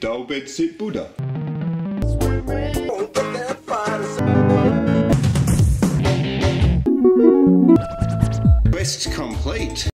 Daubet sit Buddha. Quest complete.